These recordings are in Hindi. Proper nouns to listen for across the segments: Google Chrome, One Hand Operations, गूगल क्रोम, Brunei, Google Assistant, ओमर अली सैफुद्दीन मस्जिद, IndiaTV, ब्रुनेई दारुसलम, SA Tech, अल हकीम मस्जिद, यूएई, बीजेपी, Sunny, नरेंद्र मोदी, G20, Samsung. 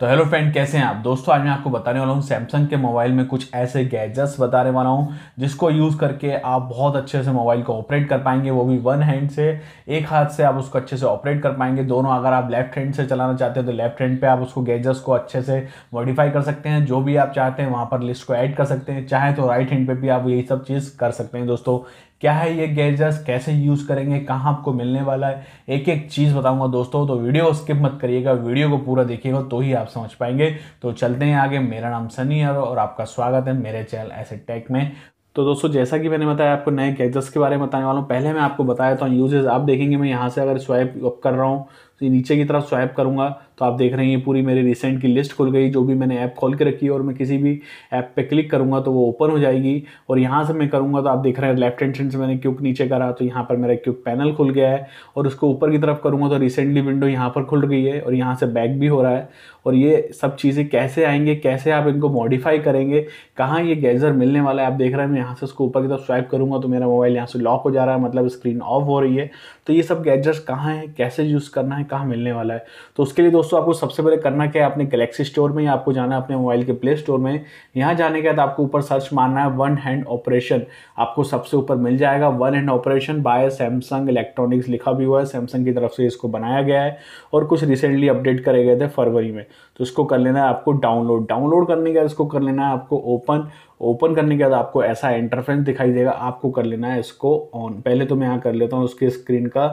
तो हेलो फ्रेंड, कैसे हैं आप दोस्तों। आज मैं आपको बताने वाला हूँ सैमसंग के मोबाइल में कुछ ऐसे गैजेट्स बताने वाला हूँ जिसको यूज़ करके आप बहुत अच्छे से मोबाइल को ऑपरेट कर पाएंगे, वो भी वन हैंड से, एक हाथ से आप उसको अच्छे से ऑपरेट कर पाएंगे। दोनों, अगर आप लेफ्ट हैंड से चलाना चाहते हैं तो लेफ्ट हैंड पे आप उसको गैजेट्स को अच्छे से मॉडिफाई कर सकते हैं, जो भी आप चाहते हैं वहाँ पर लिस्ट को ऐड कर सकते हैं। चाहे तो राइट हैंड पर भी आप यही सब चीज़ कर सकते हैं। दोस्तों, क्या है ये गैजेट्स, कैसे यूज़ करेंगे, कहाँ आपको मिलने वाला है, एक एक चीज़ बताऊंगा दोस्तों। तो वीडियो स्किप मत करिएगा, वीडियो को पूरा देखिएगा तो ही आप समझ पाएंगे। तो चलते हैं आगे। मेरा नाम सनी है और आपका स्वागत है मेरे चैनल एसए टेक में। तो दोस्तों, जैसा कि मैंने बताया आपको नए गैजेट्स के बारे में बताने वाला हूँ। पहले मैं आपको बताया था यूजेस। आप देखेंगे मैं यहाँ से अगर स्वाइप अप कर रहा हूँ तो नीचे की तरफ स्वाइप करूँगा तो आप देख रहे हैं ये पूरी मेरी रिसेंट की लिस्ट खुल गई, जो भी मैंने ऐप खोल के रखी है। और मैं किसी भी ऐप पे क्लिक करूँगा तो वो ओपन हो जाएगी। और यहाँ से मैं करूँगा तो आप देख रहे हैं लेफ्ट हैंड से मैंने क्विक नीचे करा तो यहाँ पर मेरा क्विक पैनल खुल गया है। और उसको ऊपर की तरफ करूँगा तो रिसेंटली विंडो यहाँ पर खुल गई है और यहाँ से बैक भी हो रहा है। और ये सब चीज़ें कैसे आएंगे, कैसे आप इनको मॉडिफाई करेंगे, कहाँ ये गैजेट मिलने वाला है, आप देख रहे हैं। मैं यहाँ से उसको ऊपर की तरफ स्वाइप करूँगा तो मेरा मोबाइल यहाँ से लॉक हो जा रहा है, मतलब स्क्रीन ऑफ हो रही है। तो ये सब गैजेट्स कहाँ हैं, कैसे यूज़ करना है, कहाँ मिलने वाला है। तो उसके लिए दोस्तों आपको सबसे पहले करना क्या है, अपने गैलेक्सी स्टोर में या आपको जाना है अपने मोबाइल के प्ले स्टोर में। यहाँ जाने के बाद आपको ऊपर सर्च मारना है वन हैंड ऑपरेशन, आपको सबसे ऊपर मिल जाएगा। One hand operation by Samsung electronics लिखा भी हुआ है, सैमसंग की तरफ से इसको बनाया गया है और कुछ रिसेंटली अपडेट करे गए थे फरवरी में। तो इसको कर लेना है आपको डाउनलोड। डाउनलोड करने के बाद इसको कर लेना है आपको ओपन। ओपन करने के बाद आपको ऐसा इंटरफेस दिखाई देगा, आपको कर लेना है इसको ऑन। पहले तो मैं यहाँ कर लेता हूँ उसके स्क्रीन का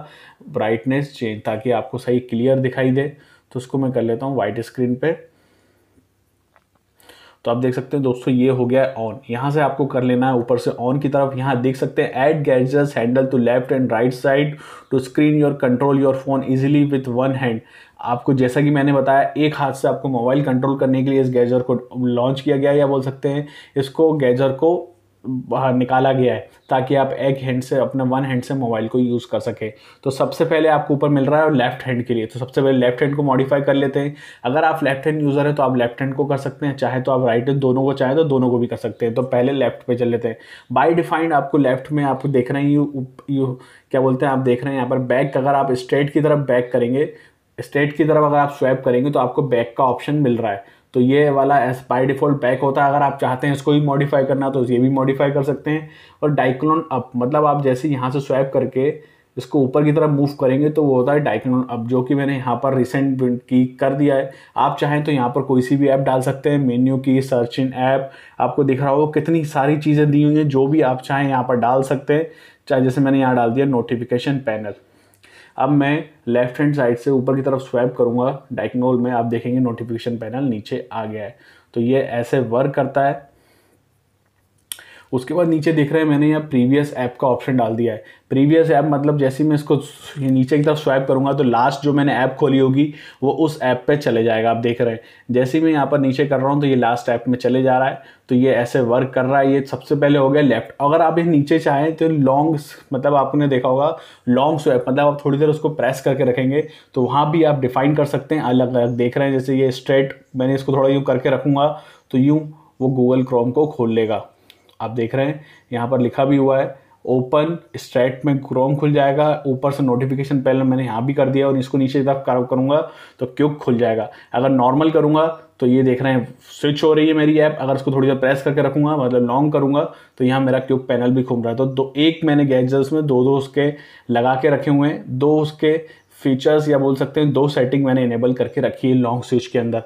ब्राइटनेस चेंज ताकि आपको सही क्लियर दिखाई दे। तो उसको मैं कर लेता हूँ वाइट स्क्रीन पे। तो आप देख सकते हैं दोस्तों ये हो गया है ऑन। यहाँ से आपको कर लेना है ऊपर से ऑन की तरफ। यहाँ देख सकते हैं add gadgets handle to left and right side to screen your control your phone easily with one hand. आपको जैसा कि मैंने बताया, एक हाथ से आपको मोबाइल कंट्रोल करने के लिए इस गैजेट को लॉन्च किया गया है, या बोल सकते हैं इसको गैजेट को बाहर निकाला गया है ताकि आप एक हैंड से, अपने वन हैंड से मोबाइल को यूज़ कर सके। तो सबसे पहले आपको ऊपर मिल रहा है लेफ्ट हैंड के लिए। तो सबसे पहले लेफ्ट हैंड को मॉडिफाई कर लेते हैं। अगर आप लेफ्ट हैंड यूज़र हैं तो आप लेफ्ट हैंड को कर सकते हैं, चाहे तो आप राइट हैंड, दोनों को चाहे तो दोनों को भी कर सकते हैं। तो पहले लेफ्ट पे चल लेते हैं। बाई डिफाइंड आपको लेफ्ट में आप देख रहे हैं आप देख रहे हैं यहाँ पर बैक। अगर आप स्ट्रेट की तरफ बैक करेंगे, स्ट्रेट की तरफ अगर आप स्वैप करेंगे तो आपको बैक का ऑप्शन मिल रहा है। तो ये वाला एस बाई डिफ़ॉल्ट बैक होता है। अगर आप चाहते हैं इसको भी मॉडिफाई करना तो ये भी मॉडिफाई कर सकते हैं। और डाइक्लोन अप मतलब आप जैसे यहाँ से स्वैप करके इसको ऊपर की तरफ मूव करेंगे तो वो होता है डाइक्लोन अप, जो कि मैंने यहाँ पर रिसेंट की कर दिया है। आप चाहें तो यहाँ पर कोई सी भी ऐप डाल सकते हैं, मेन्यू की, सर्च इन ऐप, आपको दिख रहा हो कितनी सारी चीज़ें दी हुई हैं, जो भी आप चाहें यहाँ पर डाल सकते हैं। चाहे जैसे मैंने यहाँ डाल दिया नोटिफिकेशन पैनल। अब मैं लेफ्ट हैंड साइड से ऊपर की तरफ स्वाइप करूंगा डायगोनल में, आप देखेंगे नोटिफिकेशन पैनल नीचे आ गया है। तो ये ऐसे वर्क करता है। उसके बाद नीचे देख रहे हैं मैंने यहाँ प्रीवियस ऐप का ऑप्शन डाल दिया है। प्रीवियस ऐप मतलब जैसे मैं इसको नीचे की तरफ स्वाइप करूँगा तो लास्ट जो मैंने ऐप खोली होगी वो उस ऐप पे चले जाएगा। आप देख रहे हैं जैसे मैं यहाँ पर नीचे कर रहा हूँ तो ये लास्ट ऐप में चले जा रहा है। तो ये ऐसे वर्क कर रहा है। ये सबसे पहले हो गया लेफ्ट। अगर आप ये नीचे चाहें तो लॉन्ग मतलब आपने देखा होगा लॉन्ग स्वैप, मतलब आप थोड़ी देर उसको प्रेस करके रखेंगे तो वहाँ भी आप डिफाइन कर सकते हैं अलग अलग। देख रहे हैं जैसे ये स्ट्रेट मैंने इसको थोड़ा यूँ करके रखूँगा तो यूँ वो गूगल क्रोम को खोल लेगा। आप देख रहे हैं यहाँ पर लिखा भी हुआ है ओपन स्ट्रेट में क्रोम खुल जाएगा। ऊपर से नोटिफिकेशन पैनल मैंने यहाँ भी कर दिया और इसको नीचे की तरफ कर्व करूँगा तो क्विक खुल जाएगा। अगर नॉर्मल करूँगा तो ये देख रहे हैं स्विच हो रही है मेरी ऐप। अगर इसको थोड़ी देर प्रेस करके रखूँगा मतलब लॉन्ग करूँगा तो यहाँ मेरा क्विक पैनल भी घूम रहा है। तो एक मैंने गैजेट्स में दो उसके लगा के रखे हुए हैं, दो उसके फीचर्स या बोल सकते हैं दो सेटिंग मैंने इनेबल करके रखी है लॉन्ग स्विच के अंदर।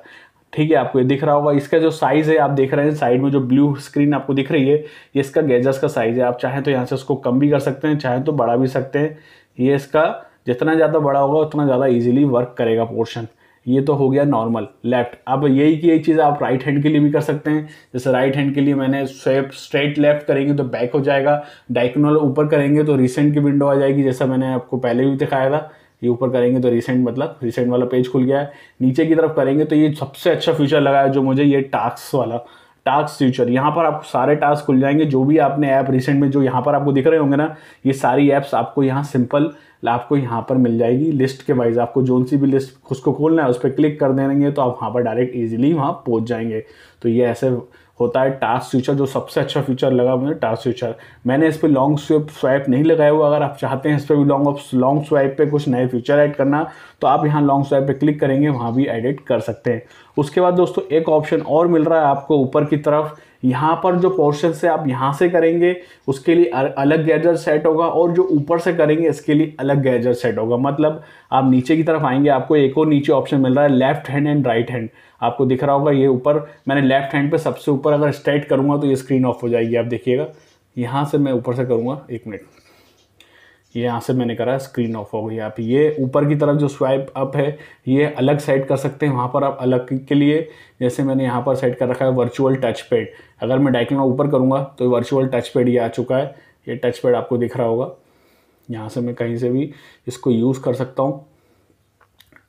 ठीक है, आपको ये दिख रहा होगा। इसका जो साइज़ है आप देख रहे हैं साइड में जो ब्लू स्क्रीन आपको दिख रही है, ये इसका गैजेट्स का साइज़ है। आप चाहें तो यहाँ से उसको कम भी कर सकते हैं, चाहें तो बढ़ा भी सकते हैं। ये इसका जितना ज़्यादा बड़ा होगा उतना ज़्यादा इजीली वर्क करेगा पोर्शन। ये तो हो गया नॉर्मल लेफ्ट। अब यही की एक चीज़ आप राइट हैंड के लिए भी कर सकते हैं। जैसे राइट हैंड के लिए मैंने स्वेप स्ट्रेट लेफ्ट करेंगे तो बैक हो जाएगा, डायगोनल ऊपर करेंगे तो रिसेंट की विंडो आ जाएगी, जैसा मैंने आपको पहले भी दिखाया था। ये ऊपर करेंगे तो रिसेंट मतलब रिसेंट वाला पेज खुल गया है। नीचे की तरफ करेंगे तो ये सबसे अच्छा फीचर लगा है जो मुझे, ये टास्क वाला टास्क फीचर। यहाँ पर आपको सारे टास्क खुल जाएंगे, जो भी आपने ऐप रिसेंट में जो यहाँ पर आपको दिख रहे होंगे ना, ये सारी ऐप्स आपको यहाँ सिंपल आपको यहाँ पर मिल जाएगी लिस्ट के वाइज। आपको जोन सी भी लिस्ट उसको खोलना है उस पर क्लिक कर देंगे तो आप वहाँ पर डायरेक्ट ईजिली वहाँ पहुँच जाएंगे। तो ये ऐसे होता है टास्क फीचर, जो सबसे अच्छा फीचर लगा मुझे टास्क फीचर। मैंने इस पर लॉन्ग स्वाइप नहीं लगाया हुआ। अगर आप चाहते हैं इस पर भी लॉन्ग स्वाइप पे कुछ नए फीचर ऐड करना तो आप यहाँ लॉन्ग स्वाइप पे क्लिक करेंगे, वहाँ भी एडिट कर सकते हैं। उसके बाद दोस्तों एक ऑप्शन और मिल रहा है आपको ऊपर की तरफ, यहाँ पर जो पोर्शन से आप यहाँ से करेंगे उसके लिए अलग गैजेट सेट होगा और जो ऊपर से करेंगे इसके लिए अलग गैजेट सेट होगा। मतलब आप नीचे की तरफ आएंगे, आपको एक और नीचे ऑप्शन मिल रहा है left hand and right hand, आपको दिख रहा होगा। ये ऊपर मैंने लेफ्ट हैंड पे सबसे ऊपर अगर स्ट्रेट करूँगा तो ये स्क्रीन ऑफ हो जाएगी। आप देखिएगा यहाँ से मैं ऊपर से करूँगा, एक मिनट, ये यहाँ से मैंने करा, स्क्रीन ऑफ हो गई। आप ये ऊपर की तरफ जो स्वाइप अप है ये अलग सेट कर सकते हैं, वहाँ पर आप अलग के लिए, जैसे मैंने यहाँ पर सेट कर रखा है वर्चुअल टच पैड। अगर मैं डायरेक्ट ऊपर करूँगा तो वर्चुअल टच पैड ये आ चुका है, ये टच पैड आपको दिख रहा होगा। यहाँ से मैं कहीं से भी इसको यूज़ कर सकता हूँ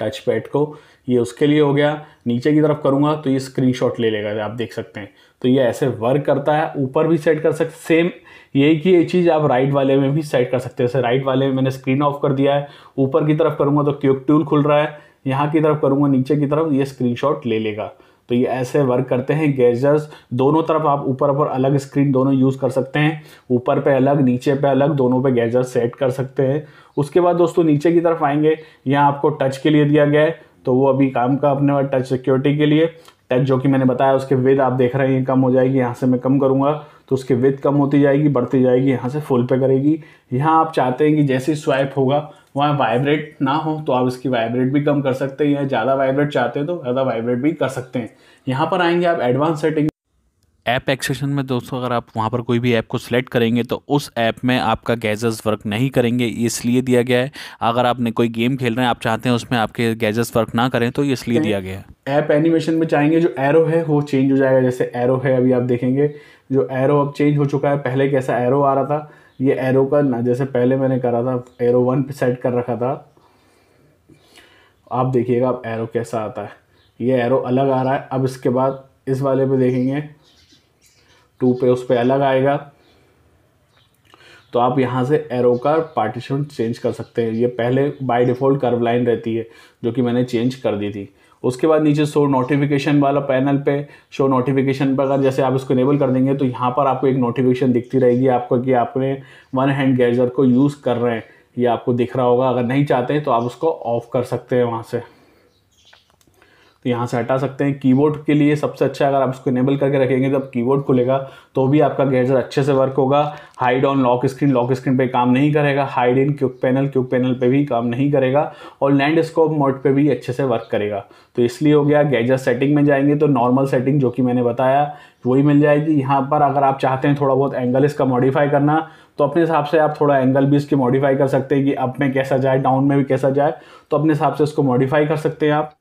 टच पैड को, ये उसके लिए हो गया। नीचे की तरफ करूँगा तो ये स्क्रीनशॉट ले लेगा, आप देख सकते हैं। तो ये ऐसे वर्क करता है। ऊपर भी सेट कर सकते, सेम यही कि ये चीज़ आप राइट वाले में भी सेट कर सकते हैं। जैसे राइट वाले में मैंने स्क्रीन ऑफ कर दिया है, ऊपर की तरफ करूँगा तो क्विक टूल खुल रहा है, यहाँ की तरफ करूँगा नीचे की तरफ ये स्क्रीनशॉट ले लेगा। तो ये ऐसे वर्क करते हैं गैजेट्स। दोनों तरफ आप ऊपर पर अलग स्क्रीन दोनों यूज़ कर सकते हैं, ऊपर पे अलग नीचे पे अलग, दोनों पे गैजेट्स सेट कर सकते हैं। उसके बाद दोस्तों नीचे की तरफ आएंगे, यहाँ आपको टच के लिए दिया गया है तो वो अभी काम का अपने टच सिक्योरिटी के लिए। टच जो कि मैंने बताया उसके विद आप देख रहे हैं ये कम हो जाएगी, यहाँ से मैं कम करूँगा तो उसकी विद कम होती जाएगी, बढ़ती जाएगी, यहाँ से फुल पे करेगी। यहाँ आप चाहते हैं कि जैसे ही स्वाइप होगा वहाँ वाइब्रेट ना हो तो आप इसकी वाइब्रेट भी कम कर सकते हैं, या ज़्यादा वाइब्रेट चाहते हैं तो ज़्यादा वाइब्रेट भी कर सकते हैं। यहाँ पर आएंगे आप एडवांस सेटिंग, ऐप एक्सेशन में दोस्तों अगर आप वहाँ पर कोई भी ऐप को सिलेक्ट करेंगे तो उस ऐप में आपका गैजेट्स वर्क नहीं करेंगे, इसलिए दिया गया है। अगर आपने कोई गेम खेल रहे हैं, आप चाहते हैं उसमें आपके गैजेट्स वर्क ना करें तो ये इसलिए दिया गया है। ऐप एनिमेशन में चाहेंगे जो एरो है वो चेंज हो जाएगा। जैसे एरो है, अभी आप देखेंगे जो एरो अब चेंज हो चुका है, पहले कैसा एरो आ रहा था ये एरो का ना, जैसे पहले मैंने करा था एरो 1 पे सेट कर रखा था, आप देखिएगा अब एरो कैसा आता है, ये एरो अलग आ रहा है। अब इसके बाद इस वाले पे देखेंगे 2 पे, उस पर अलग आएगा। तो आप यहाँ से एरो का पार्टीशन चेंज कर सकते हैं। ये पहले बाय डिफ़ॉल्ट कर्व लाइन रहती है जो कि मैंने चेंज कर दी थी। उसके बाद नीचे शो नोटिफिकेशन वाला पैनल पे, शो नोटिफिकेशन पर अगर जैसे आप इसको इनेबल कर देंगे तो यहाँ पर आपको एक नोटिफिकेशन दिखती रहेगी आपको कि आपने वन हैंड गैजेट को यूज़ कर रहे हैं, ये आपको दिख रहा होगा। अगर नहीं चाहते हैं तो आप उसको ऑफ कर सकते हैं वहाँ से, तो यहाँ से हटा सकते हैं। कीबोर्ड के लिए सबसे अच्छा, अगर आप इसको इनेबल करके रखेंगे जब कीबोर्ड खुलेगा तो भी आपका गैजेट अच्छे से वर्क होगा। हाइड ऑन लॉक स्क्रीन पे काम नहीं करेगा, हाइड इन क्यूक पैनल पे भी काम नहीं करेगा, और लैंडस्केप मोड पे भी अच्छे से वर्क करेगा। तो इसलिए हो गया। गैजेट सेटिंग में जाएंगे तो नॉर्मल सेटिंग जो कि मैंने बताया वही मिल जाएगी। यहाँ पर अगर आप चाहते हैं थोड़ा बहुत एंगल इसका मॉडिफाई करना तो अपने हिसाब से आप थोड़ा एंगल भी इसकी मॉडिफाई कर सकते हैं कि अप में कैसा जाए, डाउन में भी कैसा जाए, तो अपने हिसाब से इसको मॉडिफाई कर सकते हैं आप।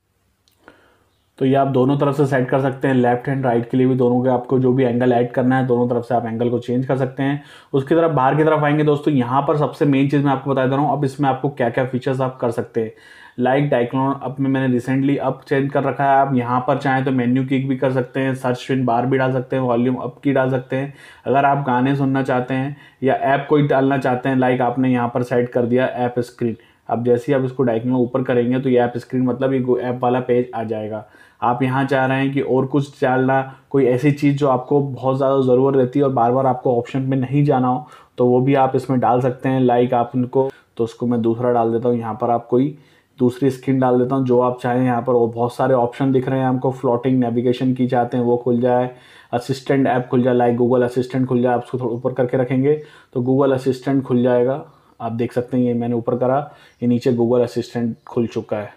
तो ये आप दोनों तरफ से सेट कर सकते हैं, लेफ्ट हैंड राइट के लिए भी, दोनों के आपको जो भी एंगल ऐड करना है दोनों तरफ से आप एंगल को चेंज कर सकते हैं। उसकी तरफ बाहर की तरफ आएंगे दोस्तों, यहाँ पर सबसे मेन चीज़ मैं आपको बता दे रहा हूँ अब इसमें आपको क्या क्या फीचर्स आप कर सकते हैं। लाइक डाइक्लोन अप में मैंने रिसेंटली अप चेंज कर रखा है, आप यहाँ पर चाहें तो मेन्यू किक भी कर सकते हैं, सर्च स्क्रीन बार भी डाल सकते हैं, वॉल्यूम अप की डाल सकते हैं। अगर आप गाने सुनना चाहते हैं या ऐप कोई डालना चाहते हैं, लाइक आपने यहाँ पर सेट कर दिया ऐप स्क्रीन, अब जैसे ही आप इसको डायरेक्ट में ऊपर करेंगे तो ये ऐप स्क्रीन मतलब ये ऐप वाला पेज आ जाएगा। आप यहाँ चाह रहे हैं कि और कुछ डालना, कोई ऐसी चीज़ जो आपको बहुत ज़्यादा ज़रूरत रहती है और बार बार आपको ऑप्शन में नहीं जाना हो तो वो भी आप इसमें डाल सकते हैं। लाइक आप उनको, तो उसको मैं दूसरा डाल देता हूँ, यहाँ पर आप कोई दूसरी स्क्रीन डाल देता हूँ जो आप चाहें। यहाँ पर वो बहुत सारे ऑप्शन दिख रहे हैं हमको, फ्लोटिंग नेविगेशन की चाहते हैं वो खुल जाए, असिस्टेंट ऐप खुल जाए, लाइक गूगल असिस्टेंट खुल जाए। आप उसको थोड़ा ऊपर करके रखेंगे तो गूगल असिस्टेंट खुल जाएगा, आप देख सकते हैं। ये मैंने ऊपर करा, ये नीचे गूगल असिस्टेंट खुल चुका है।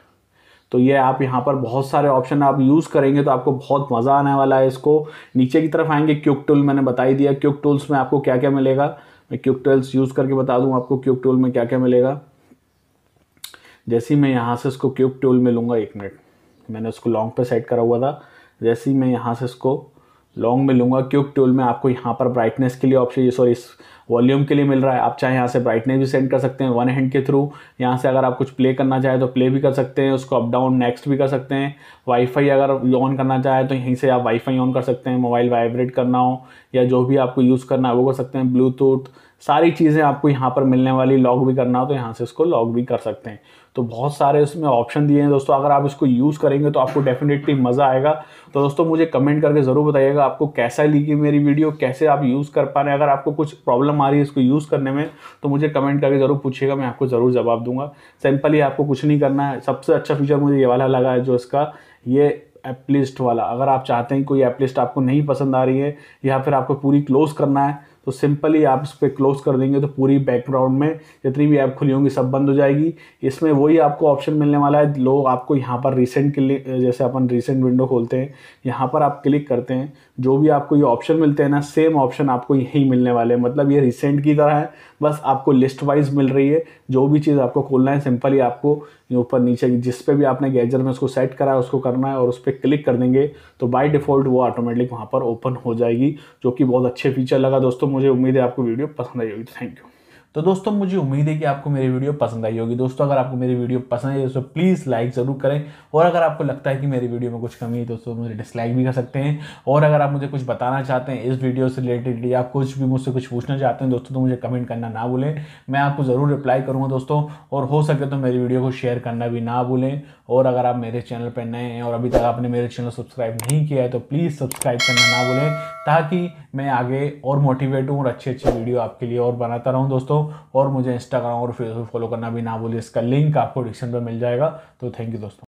तो ये आप यहाँ पर बहुत सारे ऑप्शन आप यूज़ करेंगे तो आपको बहुत मज़ा आने वाला है इसको। नीचे की तरफ आएंगे, क्विक टूल मैंने बता ही दिया। क्विक टूल्स में आपको क्या क्या मिलेगा, मैं क्विक टूल्स यूज़ करके बता दूँ आपको क्विक टूल में क्या क्या मिलेगा। जैसे ही मैं यहाँ से इसको क्विक टूल में लूँगा, एक मिनट, मैंने उसको लॉन्ग पर सेट करा हुआ था, जैसे ही मैं यहाँ से इसको लॉन्ग में लूँगा, क्विक टूल में आपको यहाँ पर ब्राइटनेस के लिए ऑप्शन, सॉरी वॉल्यूम के लिए मिल रहा है। आप चाहे यहाँ से ब्राइटनेस भी सेट कर सकते हैं वन हैंड के थ्रू, यहाँ से अगर आप कुछ प्ले करना चाहें तो प्ले भी कर सकते हैं, उसको अप डाउन नेक्स्ट भी कर सकते हैं। वाईफाई अगर ऑन करना चाहें तो यहीं से आप वाईफाई ऑन कर सकते हैं, मोबाइल वाइब्रेट करना हो या जो भी आपको यूज़ करना है वो कर सकते हैं। ब्लूटूथ, सारी चीज़ें आपको यहाँ पर मिलने वाली। लॉक भी करना हो तो यहाँ से इसको लॉक भी कर सकते हैं। तो बहुत सारे उसमें ऑप्शन दिए हैं दोस्तों। अगर आप इसको यूज़ करेंगे तो आपको डेफिनेटली मज़ा आएगा। तो दोस्तों मुझे कमेंट करके ज़रूर बताइएगा आपको कैसा लगी मेरी वीडियो, कैसे आप यूज़ कर पा रहे हैं। अगर आपको कुछ प्रॉब्लम आ रही है इसको यूज़ करने में तो मुझे कमेंट करके ज़रूर पूछिएगा, मैं आपको ज़रूर जवाब दूंगा। सिंपल ही आपको कुछ नहीं करना है। सबसे अच्छा फीचर मुझे ये वाला लगा है जो इसका ये ऐप लिस्ट वाला। अगर आप चाहते हैं कोई ऐप लिस्ट आपको नहीं पसंद आ रही है या फिर आपको पूरी क्लोज़ करना है तो सिंपली आप इस पर क्लोज़ कर देंगे तो पूरी बैकग्राउंड में जितनी भी ऐप खुली होंगी सब बंद हो जाएगी। इसमें वही आपको ऑप्शन मिलने वाला है। लोग आपको यहाँ पर रिसेंट क्लिक, जैसे अपन रिसेंट विंडो खोलते हैं यहाँ पर आप क्लिक करते हैं, जो भी आपको ये ऑप्शन मिलते हैं ना सेम ऑप्शन आपको यही मिलने वाले हैं। मतलब ये रिसेंट की तरह है, बस आपको लिस्ट वाइज मिल रही है। जो भी चीज़ आपको खोलना है सिंपली आपको ऊपर नीचे जिस पे भी आपने गैजेट में उसको सेट करा है उसको करना है और उस पर क्लिक कर देंगे तो बाय डिफ़ॉल्ट वो ऑटोमेटिक वहाँ पर ओपन हो जाएगी, जो कि बहुत अच्छे फीचर लगा दोस्तों। मुझे उम्मीद है आपको वीडियो पसंद आई होगी। Thank you. तो दोस्तों मुझे उम्मीद है कि आपको मेरी वीडियो पसंद आई होगी। दोस्तों अगर आपको मेरी वीडियो पसंद आई तो प्लीज़ लाइक ज़रूर करें, और अगर आपको लगता है कि मेरी वीडियो में कुछ कमी है दोस्तों मुझे डिसलाइक भी कर सकते हैं। और अगर आप मुझे कुछ बताना चाहते हैं इस वीडियो से रिलेटेड या कुछ भी मुझसे कुछ पूछना चाहते हैं दोस्तों तो मुझे कमेंट करना ना भूलें, मैं आपको ज़रूर रिप्लाई करूँगा दोस्तों। और हो सके तो मेरी वीडियो को शेयर करना भी ना भूलें। और अगर आप मेरे चैनल पर नए हैं और अभी तक आपने मेरे चैनल सब्सक्राइब नहीं किया है तो प्लीज़ सब्सक्राइब करना ना भूलें, ताकि मैं आगे और मोटिवेट हूँ और अच्छी अच्छी वीडियो आपके लिए और बनाता रहूँ दोस्तों। और मुझे इंस्टाग्राम और फेसबुक फॉलो करना भी ना भूलिए, इसका लिंक आपको डिस्क्रिप्शन में मिल जाएगा। तो थैंक यू दोस्तों।